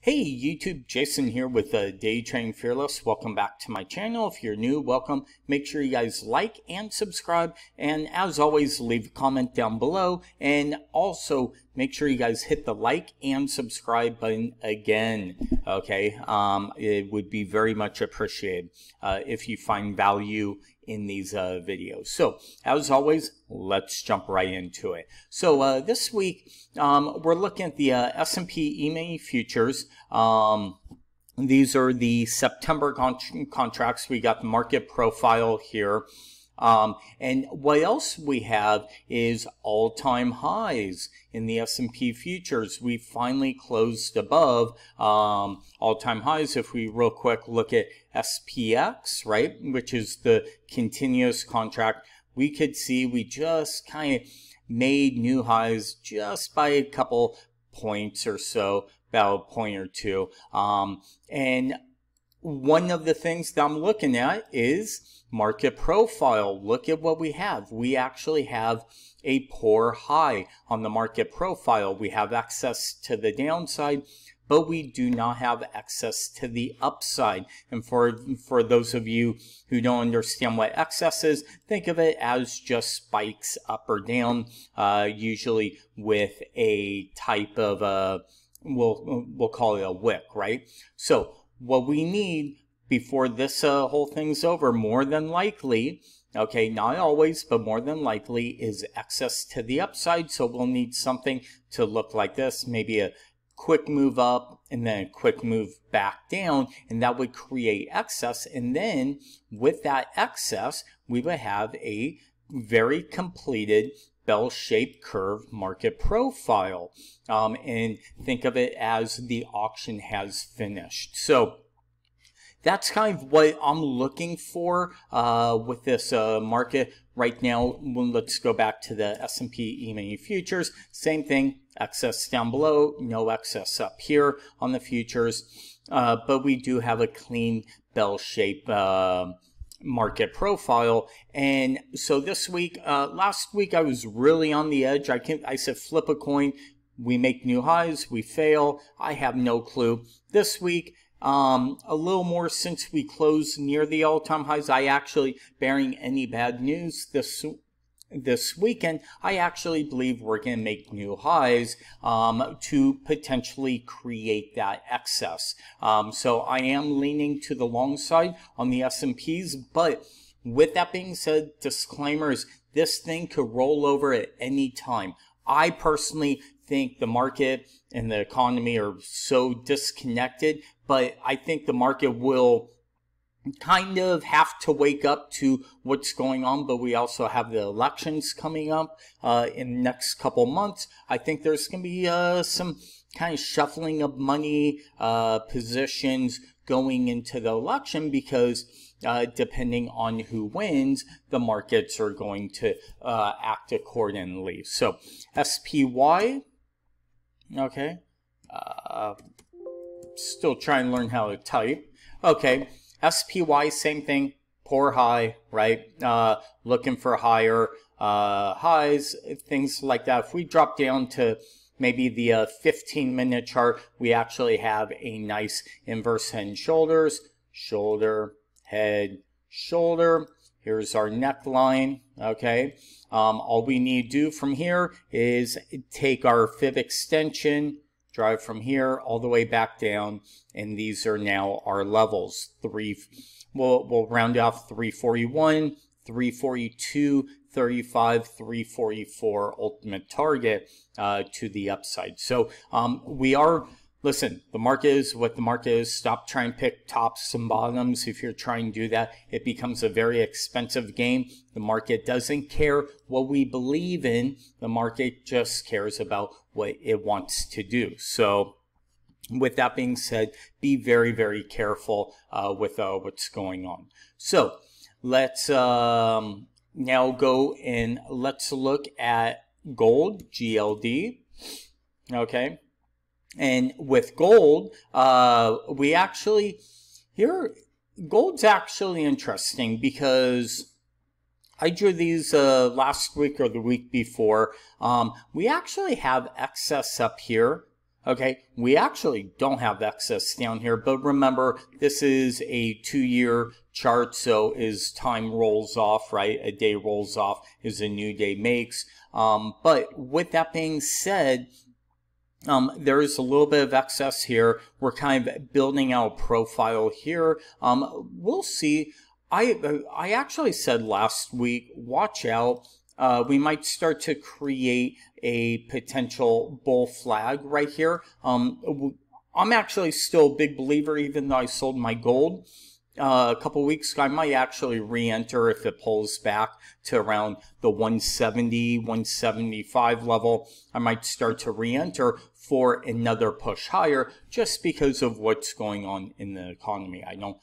Hey YouTube, Jason here with Day Trading Fearless. Welcome back to my channel. If you're new, welcome. Make sure you guys like and subscribe, and as always leave a comment down below, and also make sure you guys hit the like and subscribe button again. Okay, it would be very much appreciated if you find value in these videos. So as always, let's jump right into it. So this week we're looking at the S&P E-mini futures. These are the September contracts. We got the market profile here. And what else we have is all-time highs in the S&P futures. We finally closed above all-time highs. If we real quick look at SPX, right, which is the continuous contract, we could see we just kind of made new highs just by a couple points or so, about a point or two. And one of the things that I'm looking at is market profile. Look at what we have. We actually have a poor high on the market profile. We have access to the downside, but we do not have access to the upside. And for those of you who don't understand what excess is, think of it as just spikes up or down, usually with a type of a, we'll call it a wick, right? So what we need before this whole thing's over, more than likely, okay, not always, but more than likely, is access to the upside. So we'll need something to look like this, maybe a quick move up and then a quick move back down, and that would create excess. And then with that excess, we would have a very completed bell-shaped curve market profile. And think of it as the auction has finished. So that's kind of what I'm looking for with this market right now. Let's go back to the S&P E-mini futures. Same thing, excess down below, no excess up here on the futures. But we do have a clean bell-shaped market profile. And so this week, last week, I was really on the edge. I said flip a coin. We make new highs. We fail. I have no clue. This week, a little more since we closed near the all-time highs. I actually, bearing any bad news this weekend, I actually believe we're going to make new highs to potentially create that excess. So I am leaning to the long side on the S&Ps, but with that being said, disclaimers, this thing could roll over at any time. I personally think the market and the economy are so disconnected, but I think the market will kind of have to wake up to what's going on. But we also have the elections coming up in the next couple months. I think there's going to be some kind of shuffling of money positions going into the election, because depending on who wins, the markets are going to act accordingly. So SPY, okay, still trying to learn how to type. Okay, SPY, same thing, poor high, right? Looking for higher highs, things like that. If we drop down to maybe the 15-minute chart, we actually have a nice inverse head and shoulders, shoulder, head, shoulder. Here's our neckline, okay? All we need to do from here is take our fib extension, drive from here all the way back down, and these are now our levels. We'll round off 341, 342, 35, 344 ultimate target to the upside. So we are, listen, the market is what the market is. Stop trying to pick tops and bottoms. If you're trying to do that, it becomes a very expensive game. The market doesn't care what we believe in. The market just cares about what it wants to do. So with that being said, be very, very careful with what's going on. So let's now go and let's look at gold, GLD, okay? And with gold, we actually, here, gold's actually interesting because I drew these last week or the week before. We actually have excess up here, Okay, we actually don't have excess down here, but remember, this is a two-year chart, so as time rolls off, right, a day rolls off as a new day makes. But with that being said, there is a little bit of excess here. We're kind of building out a profile here. We'll see. I actually said last week, watch out. We might start to create a potential bull flag right here. I'm actually still a big believer, even though I sold my gold a couple weeks ago. I might actually re-enter if it pulls back to around the 170, 175 level. I might start to re-enter for another push higher just because of what's going on in the economy. I don't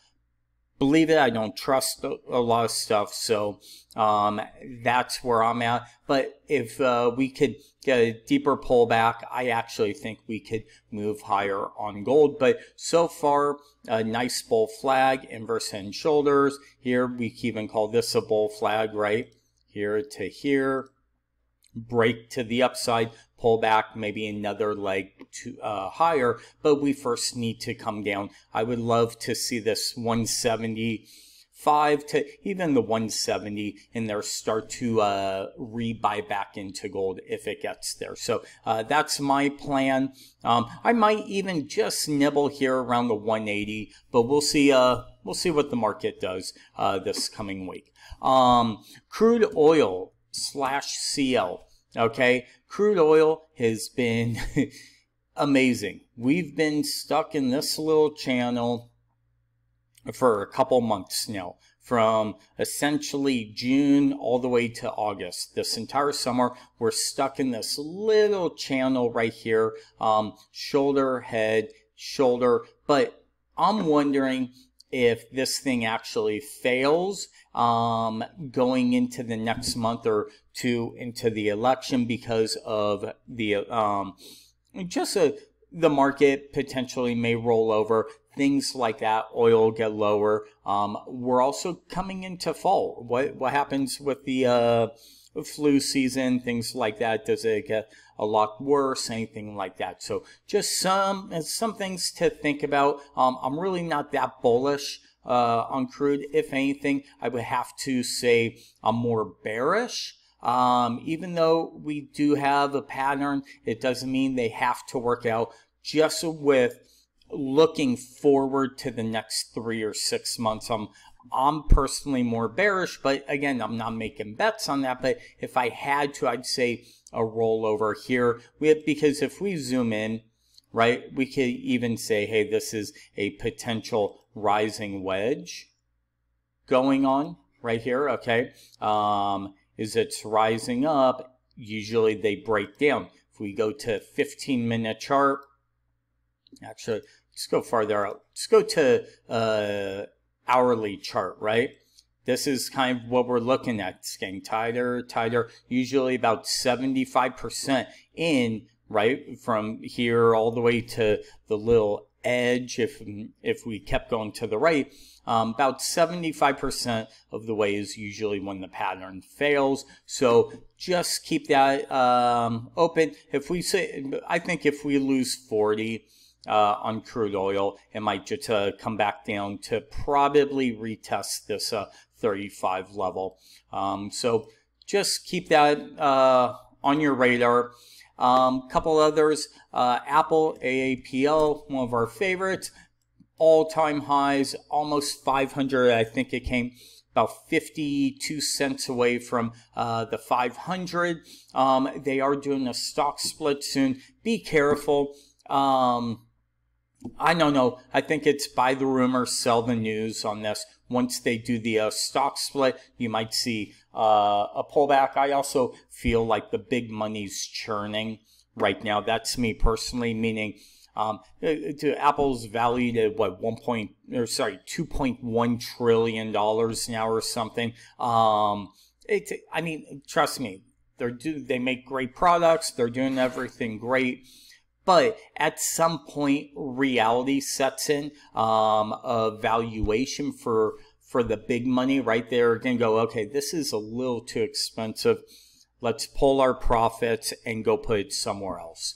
believe it. I don't trust a lot of stuff, so that's where I'm at. But if we could get a deeper pullback, I actually think we could move higher on gold. But so far, a nice bull flag, inverse head shoulders. Here, we can even call this a bull flag, right? Here to here, break to the upside, pull back, maybe another leg to higher, but we first need to come down. I would love to see this 175 to even the 170 in there start to rebuy back into gold if it gets there. So that's my plan. I might even just nibble here around the 180, but we'll see what the market does this coming week. Crude oil / CL. Okay, crude oil has been amazing. We've been stuck in this little channel for a couple months now, from essentially June all the way to August. This entire summer, we're stuck in this little channel right here, shoulder, head, shoulder. But I'm wondering if this thing actually fails going into the next month or two into the election, because of the the market potentially may roll over, things like that. Oil get lower. We're also coming into fall. What happens with the flu season, things like that? Does it get a lot worse, anything like that? So just some things to think about. I'm really not that bullish on crude. If anything, I would have to say I'm more bearish. Even though we do have a pattern, it doesn't mean they have to work out. Just with looking forward to the next 3 or 6 months, I'm personally more bearish, but again, I'm not making bets on that. But if I had to, I'd say a rollover here, because if we zoom in, right, we could even say, hey, this is a potential rising wedge going on right here. Okay, is it's rising up. Usually they break down. If we go to 15-minute chart, actually, let's go farther out. Let's go to hourly chart, right? This is kind of what we're looking at. It's getting tighter, tighter, usually about 75% in, right, from here all the way to the little edge. If we kept going to the right, about 75% of the way is usually when the pattern fails. So just keep that open. If we say, I think if we lose 40 on crude oil, it might just come back down to probably retest this 35 level. So just keep that on your radar. Couple others, Apple, AAPL, one of our favorites, all-time highs, almost 500. I think it came about 52 cents away from the 500. They are doing a stock split soon. Be careful. I don't know. I think it's buy the rumor, sell the news on this. Once they do the stock split, you might see a pullback. I also feel like the big money's churning right now. That's me personally, meaning Apple's valued at what, 2.1 trillion dollars now or something. I mean, trust me, they make great products. They're doing everything great. But at some point, reality sets in a valuation for the big money right there. Going to go, okay, this is a little too expensive. Let's pull our profits and go put it somewhere else.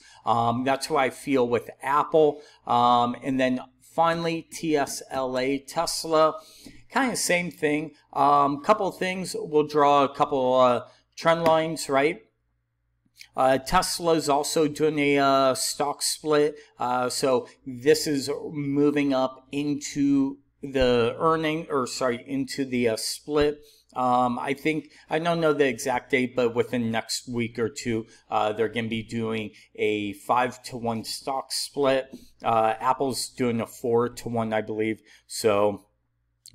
That's who I feel with Apple. And then finally, TSLA, Tesla, kind of same thing. Couple things, we'll draw a couple trend lines, right? Tesla's also doing a stock split, so this is moving up into the split. I think, I don't know the exact date, but within next week or two, they're going to be doing a 5-to-1 stock split. Apple's doing a 4-to-1, I believe. So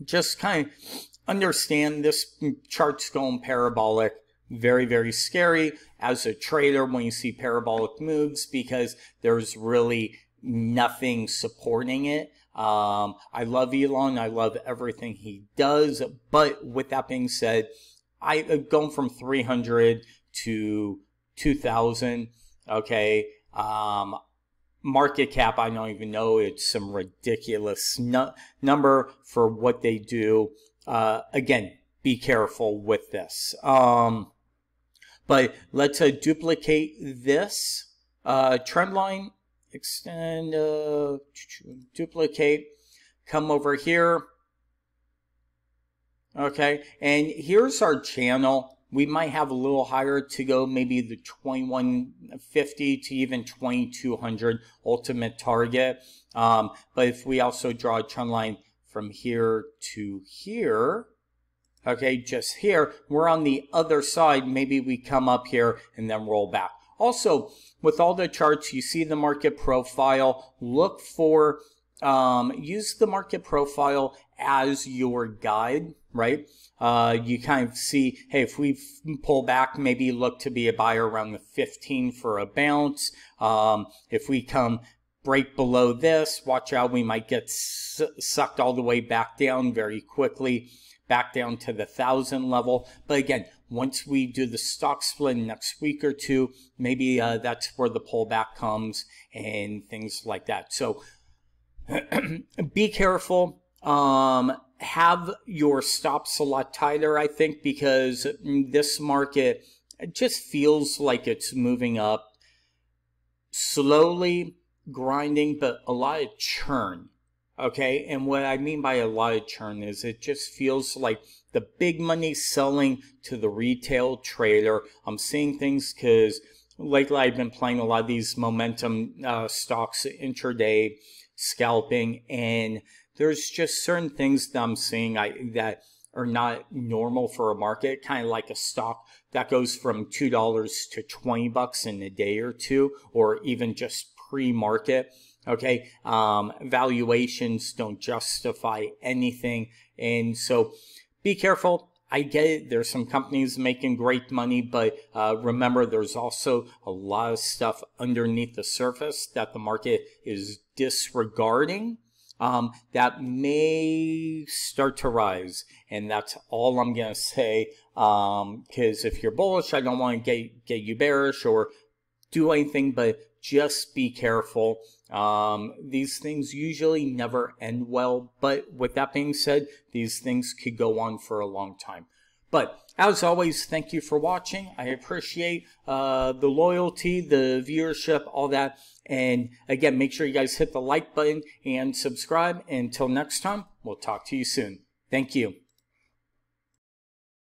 just kind of understand this chart's going parabolic. Very, very scary as a trader when you see parabolic moves, because there's really nothing supporting it. I love Elon. I love everything he does. But with that being said, I've gone from 300 to 2,000. Okay. Market cap, I don't even know. It's some ridiculous number for what they do. Again, be careful with this. But let's duplicate this trend line, extend, duplicate, come over here. Okay, and here's our channel. We might have a little higher to go, maybe the 2150 to even 2200 ultimate target. But if we also draw a trend line from here to here, okay, just here, we're on the other side. Maybe we come up here and then roll back. Also, with all the charts, you see the market profile. Look for, use the market profile as your guide, right? You kind of see, hey, if we pull back, maybe look to be a buyer around the 15 for a bounce. If we come break below this, watch out, we might get sucked all the way back down very quickly, back down to the 1,000 level. But again, once we do the stock split next week or two, maybe that's where the pullback comes and things like that. So be careful. Have your stops a lot tighter, I think, because this market, it just feels like it's moving up slowly, grinding, but a lot of churn. Okay, and what I mean by a lot of churn is it just feels like the big money selling to the retail trader. I'm seeing things because lately I've been playing a lot of these momentum stocks, intraday scalping, and there's just certain things that I'm seeing that are not normal for a market, kind of like a stock that goes from $2 to 20 bucks in a day or two, or even just pre-market. Okay, valuations don't justify anything, and so be careful. I get it, there's some companies making great money, but remember, there's also a lot of stuff underneath the surface that the market is disregarding that may start to rise, and that's all I'm gonna say, because if you're bullish, I don't want to get you bearish or do anything, but just be careful. These things usually never end well, but with that being said, these things could go on for a long time. But as always, thank you for watching. I appreciate the loyalty, the viewership, all that. And again, make sure you guys hit the like button and subscribe. Until next time, we'll talk to you soon. Thank you.